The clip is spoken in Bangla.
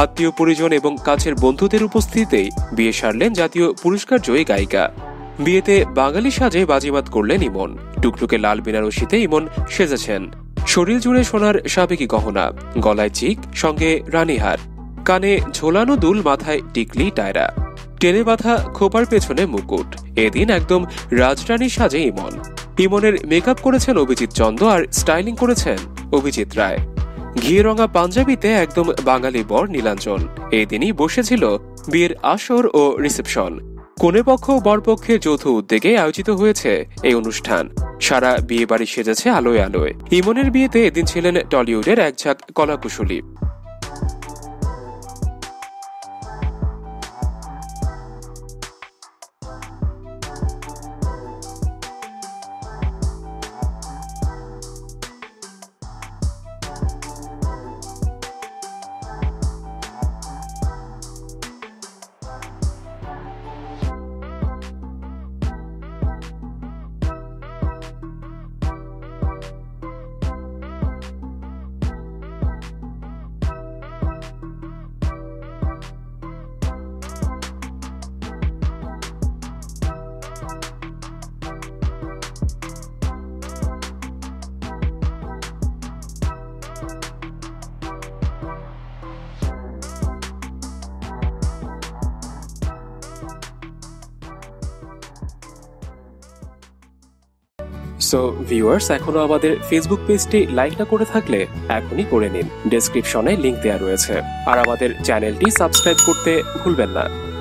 आत्मीय परिजन एवं काछेर बंधुदेर उपस्थितितेई बिये सारलेन जातीय पुरस्कार जयी गायिका। বিয়েতে বাঙালি সাজে বাজিমাত করলেন ইমন। টুকটুকে লাল বেনারসিতে ইমন সেজেছেন। শরীর জুড়ে সোনার সাবেকি গহনা, গলায় চিক, সঙ্গে রানীহার, কানে ঝোলানো দুল, মাথায় টিকলি টায়রা, টেনে বাঁধা খোপার পেছনে মুকুট। এদিন একদম রাজরানী সাজে ইমন। ইমনের মেকআপ করেছেন অভিজিৎ চন্দ আর স্টাইলিং করেছেন অভিজিৎ রায়। ঘিয়ে রঙা পাঞ্জাবিতে একদম বাঙালি বর নীলাঞ্জন। এদিনই বসেছিল বিয়ের আসর ও রিসেপশন। কোণে পক্ষ ও বরপক্ষের যৌথ উদ্যোগে আয়োজিত হয়েছে এই অনুষ্ঠান। সারা বিয়ে বাড়ি সেজেছে আলোয় আলোয়। ইমনের বিয়েতে এদিন ছিলেন টলিউডের এক ঝাঁক কলাকুশলী। সো ভিউয়ার্স, এখনও আমাদের ফেসবুক পেজটি লাইক না করে থাকলে এখনই করে নিন। ডেসক্রিপশনে লিঙ্ক দেওয়া রয়েছে। আর আমাদের চ্যানেলটি সাবস্ক্রাইব করতে ভুলবেন না।